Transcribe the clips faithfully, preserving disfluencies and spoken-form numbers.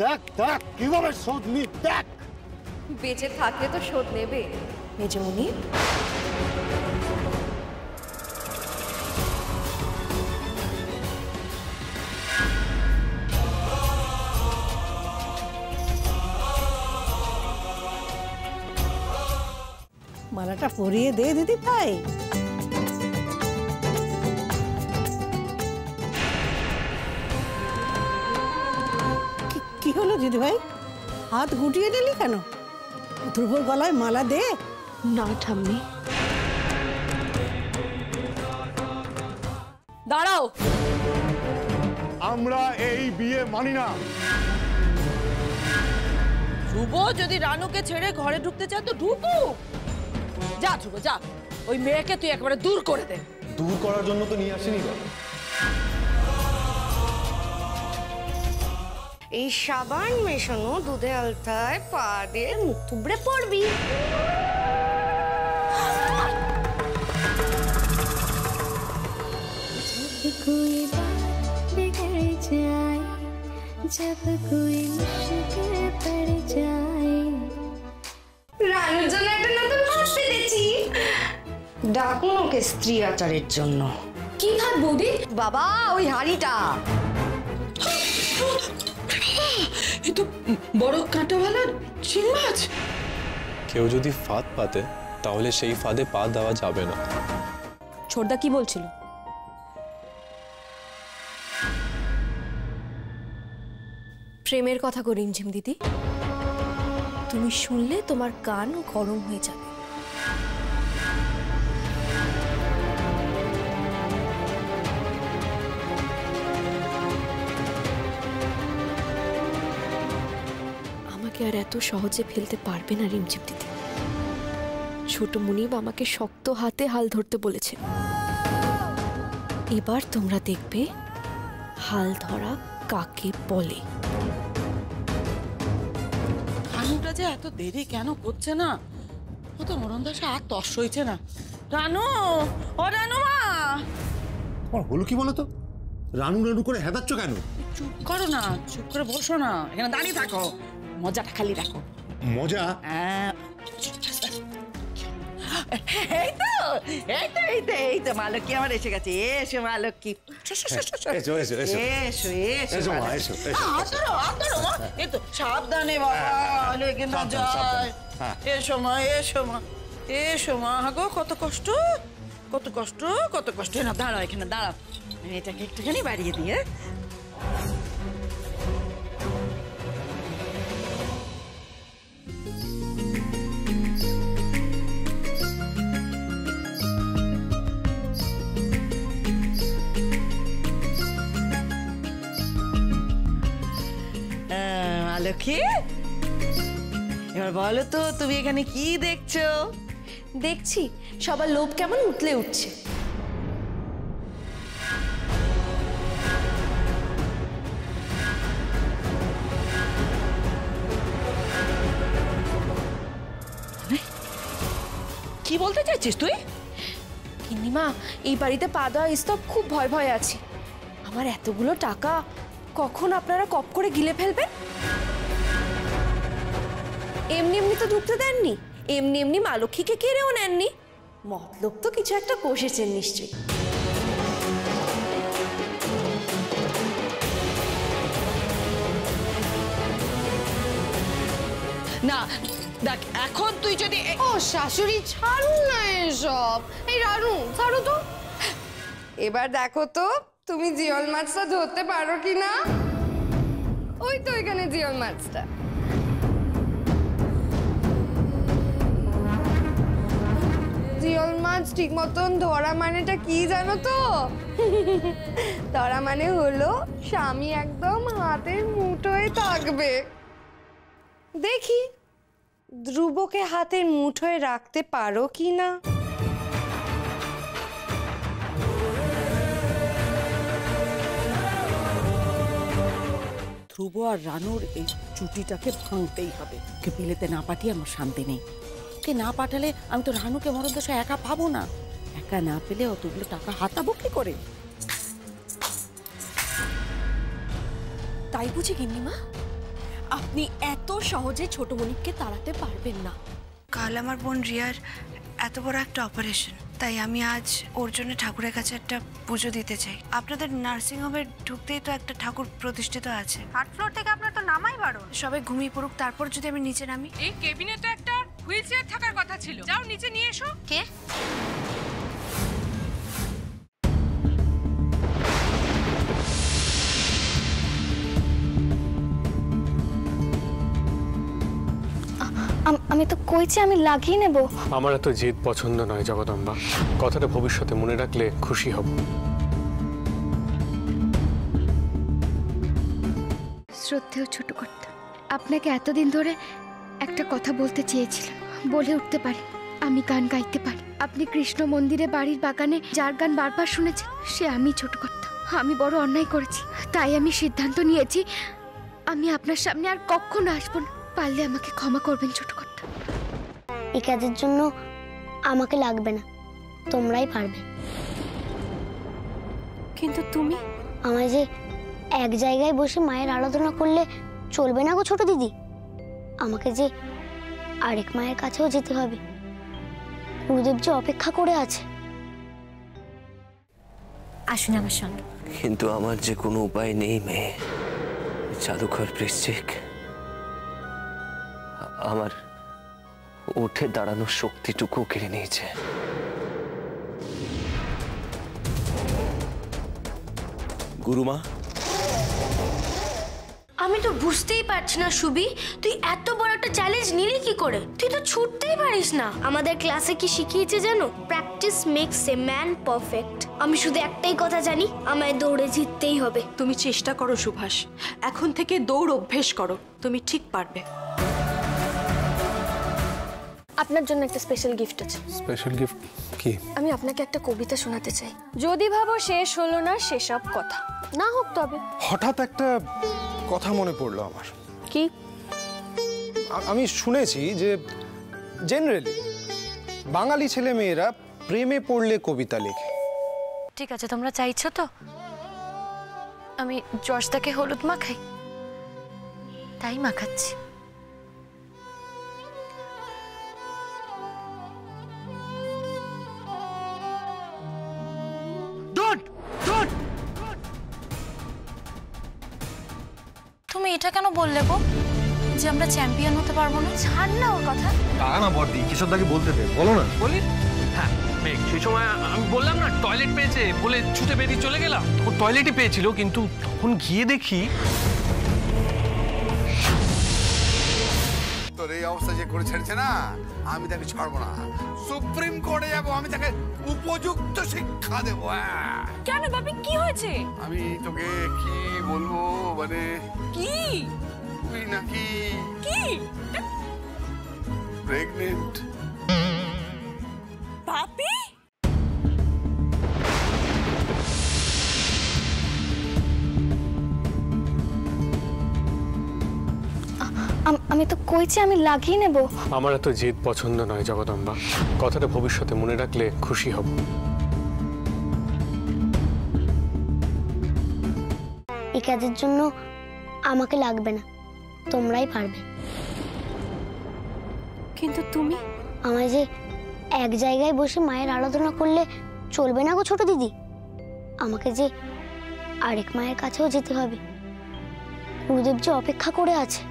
দেখ দেখ কিভাবে শোধ নি দেখ। বেঁচে থাকলে তো শোধ নেবে মেজমুনি। मालाटा फरिए दे दीदी भाई। की हलो दीदी भाई हाथ गुटिए दिली केन? ध्रुव गलाय माला दे ना ठाम्मी। दाड़ाओ आमरा एई बिये मानी ना। ध्रुव जदि रानू के छेड़े घरे ढुकते चाय तो ढुकुक। जा ध्रुव जा ওই মেয়েকে তুই একবারে दूर করে দে। दूर করার জন্য তো নিয়ে আসিনি গো। এই সাবান মেশানো দুধে আলতায় পা দিয়ে মুখ তুবড়ে পড়বি। जब कोई बात बिगड़ जाए, जब कोई मुश्किल पड़ जाए, রানুর জন্য একটা নতুন হাসি দিছি। ডাকুনোকে স্ত্রী আচারের জন্য কি ভাত বৌদি? বাবা ওই হাড়িটা এ তো বড় কাঁটাওয়ালা চিংড়ি মাছ। কেউ যদি ফাঁদ পাতে তাহলে সেই ফাঁদে পা দেওয়া যাবে না। ছোটদা কি বলছিল? প্রেমের কথা কো রিমঝিম দিদি তুমি শুনলে তোমার কান গরম হয়ে যাবে। আমাকে আর এত সহজে ফেলতে পারবে না রিমঝিম দিদি। ছোট মুনিব আমাকে শক্ত হাতে হাল ধরতে বলেছে। এবার তোমরা দেখবে হাল ধরা কাকে বলে। যে এত দেরি কেন করছে না? ও তো মরণদাস আর তস হইছে না। রানু ও রানু মা তোমার হলো কি বলো তো? রানু রানু করে হেদাচ্ছ কেন? চুপ করো না, চুপ করে বসো না, এখানে দাঁড়িয়ে থাকো, মজাটা খালি রাখো। মজা? এই তো এই তো এই তো এই তো মা লক্ষ্মী আমার এসে গেছে। এসো মা লক্ষ্মী, এসো এসো এসো এসো এসো মা এসো এসো। আতরো আতরো মা এই তো সাবধানে বাবা লেগে না যায়। এসো মা এসো মা এসো মা। গো কত কষ্ট কত কষ্ট কত কষ্ট। না দাঁড়াও এখানে দাঁড়াও, আমি এটাকে একটুখানি বাড়িয়ে দিয়ে। লক্ষ্মী এবার বলো তো তুমি এখানে কি দেখছো? দেখছি সবার লোভ কেমন উতলে উঠছে। কি বলতে চাইছিস তুই? কিন্নিমা এই বাড়িতে পা দেওয়া স্তব খুব ভয় ভয় আছি। আমার এতগুলো টাকা কখন আপনারা কপ করে গিলে ফেলবেন? এমনি এমনি তো ঢুকতে দেননি, এমনি এমনি মা লক্ষ্মীকে কেড়েও নেননি। মতলব তো কিছু একটা কষেছেন নিশ্চয়ই। না দেখ এখন তুই যদি ও শাশুড়ি ছাড়ুন না এসব। এই রানু ছাড়ো তো এবার। দেখো তো তুমি জিওল মাছটা ধরতে পারো কিনা। ওই তো এখানে জিওল মাছটা। জিওল মাছ ঠিক মতন ধরা মানেটা কি জানো তো? ধরা মানে হলো স্বামী একদম হাতের মুঠোয় থাকবে। দেখি ধ্রুবকে হাতের মুঠোয় রাখতে পারো কিনা। ধ্রুব আর রানুর এই চুটিটাকে ভাঙতেই হবে। ওকে বিলেতে না পাঠিয়ে আমার শান্তি নেই। ওকে না পাঠালে আমি তো রানুকে মরণদশা একা পাবো না। একা না পেলে অতগুলো টাকা হাতাবো কি করে? তাই বুঝি গিন্নিমা? আপনি এত সহজে ছোট মনিককে তাড়াতে পারবেন না। কাল আমার বোন রিয়ার এত বড় একটা অপারেশন, তাই আমি আজ ওর জন্য ঠাকুরের কাছে একটা পুজো দিতে চাই। আপনাদের নার্সিং হোমে ঢুকতেই তো একটা ঠাকুর প্রতিষ্ঠিত আছে, থার্ড ফ্লোর থেকে আপনারা তো নামাই বারণ। সবাই ঘুমিয়ে পড়ুক, তারপর যদি আমি নিচে নামি। এই কেবিনেটে একটা হুইলচেয়ার থাকার কথা ছিল, যাও নিচে নিয়ে এসো। কে? আমি তো কইছি আমি লাগিয়ে নেব। আমার এত জেদ পছন্দ নয় জগদম্বা, কথাটা ভবিষ্যতে মনে রাখলে খুশি হব। শ্রদ্ধেয় ছোট কর্তা, আপনাকে এতদিন ধরে একটা কথা বলতে চেয়েছিলাম, বলে উঠতে পারি। আমি গান গাইতে পারি। আপনি কৃষ্ণ মন্দিরে বাড়ির বাগানে যার গান বারবার শুনেছেন সে আমি ছোট কর্তা। আমি বড় অন্যায় করেছি, তাই আমি সিদ্ধান্ত নিয়েছি আমি আপনার সামনে আর কখনো আসবো না। পারলে আমাকে ক্ষমা করবেন ছোট কর্তা। এই কাজের জন্য আমাকে লাগবে না, তোমরাই পারবে। কিন্তু তুমি আমায় যে এক জায়গায় বসে মায়ের আরাধনা করলে চলবে না গো ছোট দিদি, আমাকে যে আরেক মায়ের কাছেও যেতে হবে। গুরুদেব যে অপেক্ষা করে আছে। আসুন আমার সঙ্গে। কিন্তু আমার যে কোনো উপায় নেই মেয়ে। জাদুঘর বৃশ্চিক আমার উঠে দাঁড়ানোর শক্তিটুকু কেড়ে নিয়েছে। গুরুমা, আমি তো বুঝতেই পারছি না সুবি, তুই এত বড় একটা চ্যালেঞ্জ নিলি কি করে? তুই তো ছুটতেই পারিস না। আমাদের ক্লাসে কি শিখিয়েছে জানো? Practice makes a man perfect. আমি শুধু একটাই কথা জানি, আমায় দৌড়ে জিততেই হবে। তুমি চেষ্টা করো সুভাষ, এখন থেকে দৌড় অভ্যেস করো, তুমি ঠিক পারবে। আপনার জন্য একটা স্পেশাল গিফট আছে। স্পেশাল গিফট কি? আমি আপনাকে একটা কবিতা শোনাতে চাই। যদি ভাবো শেষ হলো না সেসব কথা, না হোক তবে। হঠাৎ একটা কথা মনে পড়লো আমার। কি? আমি শুনেছি যে জেনারেলি বাঙালি ছেলে মেয়েরা প্রেমে পড়লে কবিতা লেখে। ঠিক আছে, তোমরা চাইছো তো আমি জর্জদাকে হলুদ মাখাই, তাই মাখাচ্ছি। এটা কেন বললে গো যে আমরা চ্যাম্পিয়ন হতে পারবো না? ছাড় না ওর কথা। তা না বড়দি, কিশোর দাকে বলতে দে, বলো না। বলি হ্যাঁ মেঘ, সেই সময় আমি বললাম না টয়লেট পেয়েছে বলে ছুটে বেরিয়ে চলে গেলাম। তখন টয়লেটই পেয়েছিল, কিন্তু তখন গিয়ে দেখি তোর এই অবস্থা যে করে ছেড়েছে না, আমি তাকে ছাড়বো না। সুপ্রিম কোর্টে যাবো, আমি তাকে উপযুক্ত শিক্ষা দেবো। কেন বাপি, কি হয়েছে? আমি তোকে কি বলবো, মানে কি তুই নাকি কি প্রেগনেন্ট? বাপি আমি তো কইছি আমি লাগিয়ে নেব। আমার এত জেদ পছন্দ নয় জগদম্বা, কথাটা ভবিষ্যতে মনে রাখলে খুশি হব। এই কাজের জন্য আমাকে লাগবে না, তোমরাই পারবে। কিন্তু তুমি আমায় যে এক জায়গায় বসে মায়ের আরাধনা করলে চলবে না গো ছোট দিদি, আমাকে যে আরেক মায়ের কাছেও যেতে হবে। গুরুদেব যে অপেক্ষা করে আছে।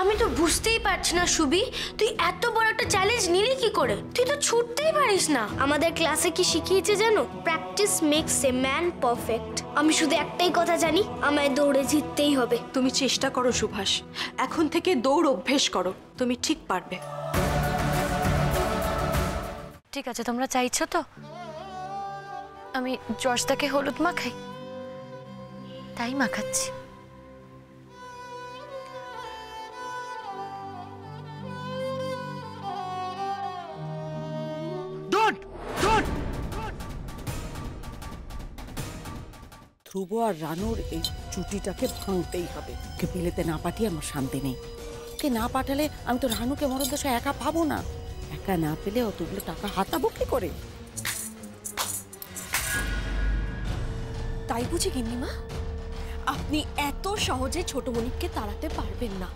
আমি তো বুঝতেই পারছি না সুবি, তুই এত বড় একটা চ্যালেঞ্জ নিলি কি করে? তুই তো ছুটতেই পারিস না। আমাদের ক্লাসে কি শিখিয়েছে জানো? Practice makes a man perfect. আমি শুধু একটাই কথা জানি, আমায় দৌড়ে জিততেই হবে। তুমি চেষ্টা করো সুভাষ, এখন থেকে দৌড় অভ্যেস করো, তুমি ঠিক পারবে। ঠিক আছে, তোমরা চাইছো তো আমি জর্জদাকে হলুদ মাখাই, তাই মাখাচ্ছি। ধ্রুব আর রানুর এই চুটিটাকে ভাঙতেই হবে। ওকে বিলেতে না পাঠিয়ে আমার শান্তি নেই। ওকে না পাঠালে আমি তো রানুকে মরদশা একা পাবো না। একা না পেলে অতগুলো টাকা হাতাবো কি করে? তাই বুঝি গিন্নিমা, আপনি এত সহজে ছোটমণিকে তাড়াতে পারবেন না।